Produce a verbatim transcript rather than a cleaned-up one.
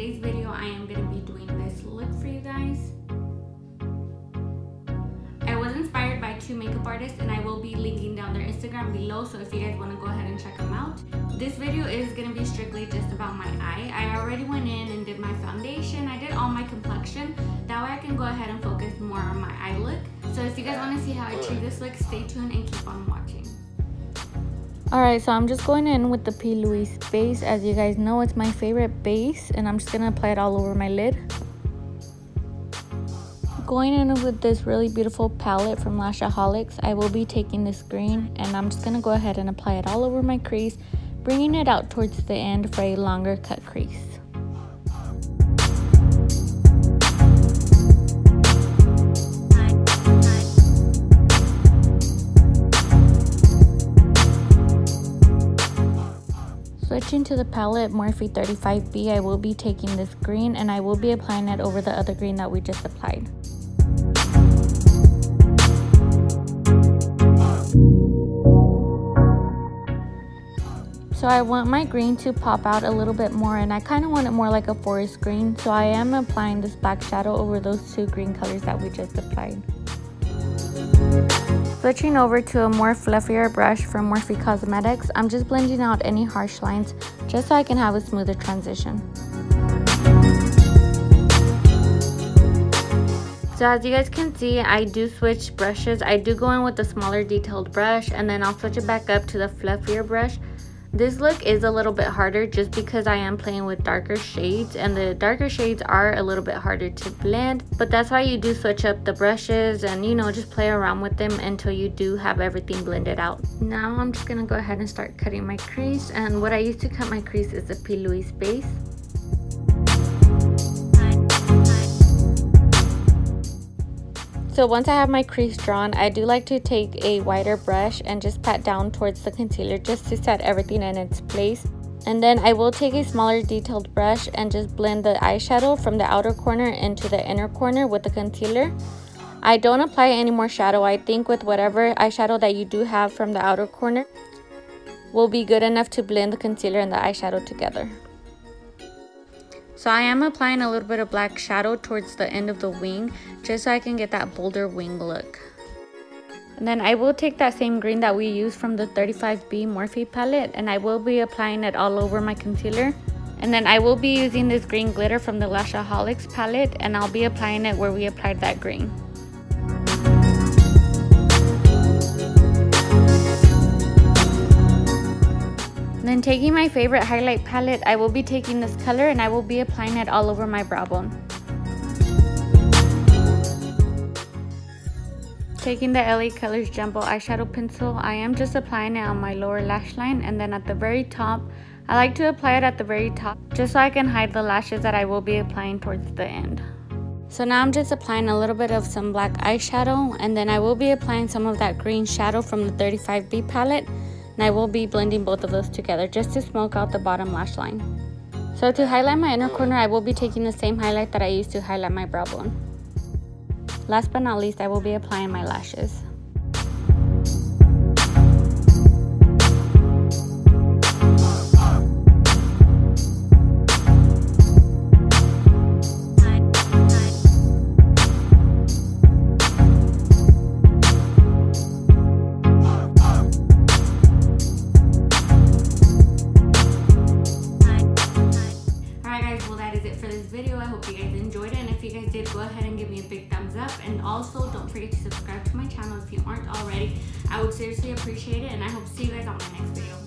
today's video I am going to be doing this look for you guys. I was inspired by two makeup artists and I will be linking down their Instagram below, so if you guys want to go ahead and check them out. This video is going to be strictly just about my eye. I already went in and did my foundation. I did all my complexion. That way I can go ahead and focus more on my eye look. So if you guys want to see how I achieve this look, stay tuned and keep on watching. Alright, so I'm just going in with the Plouise base. As you guys know, it's my favorite base, and I'm just going to apply it all over my lid. Going in with this really beautiful palette from Lashaholics, I will be taking this green, and I'm just going to go ahead and apply it all over my crease, bringing it out towards the end for a longer cut crease. Switching to the palette Morphe thirty-five B, I will be taking this green and I will be applying it over the other green that we just applied. So I want my green to pop out a little bit more, and I kind of want it more like a forest green, so I am applying this black shadow over those two green colors that we just applied. Switching over to a more fluffier brush from Morphe Cosmetics, I'm just blending out any harsh lines just so I can have a smoother transition. So as you guys can see, I do switch brushes. I do go in with the smaller detailed brush and then I'll switch it back up to the fluffier brush. This look is a little bit harder just because I am playing with darker shades, and the darker shades are a little bit harder to blend, but that's why you do switch up the brushes and, you know, just play around with them until you do have everything blended out. Now I'm just gonna go ahead and start cutting my crease, and what I use to cut my crease is the Plouise base. So once I have my crease drawn, I do like to take a wider brush and just pat down towards the concealer just to set everything in its place. And then I will take a smaller detailed brush and just blend the eyeshadow from the outer corner into the inner corner with the concealer. I don't apply any more shadow. I think with whatever eyeshadow that you do have from the outer corner will be good enough to blend the concealer and the eyeshadow together. So I am applying a little bit of black shadow towards the end of the wing just so I can get that bolder wing look. And then I will take that same green that we used from the thirty-five B Morphe palette and I will be applying it all over my concealer. And then I will be using this green glitter from the Lashaholics palette, and I'll be applying it where we applied that green. Then taking my favorite highlight palette, I will be taking this color and I will be applying it all over my brow bone. Taking the L A Colors Jumbo eyeshadow pencil, I am just applying it on my lower lash line, and then at the very top, I like to apply it at the very top just so I can hide the lashes that I will be applying towards the end. So now I'm just applying a little bit of some black eyeshadow, and then I will be applying some of that green shadow from the thirty-five B palette. And I will be blending both of those together just to smoke out the bottom lash line. So to highlight my inner corner, I will be taking the same highlight that I used to highlight my brow bone. Last but not least, I will be applying my lashes. Go ahead and give me a big thumbs up, and also don't forget to subscribe to my channel if you aren't already. I would seriously appreciate it, and I hope to see you guys on my next video.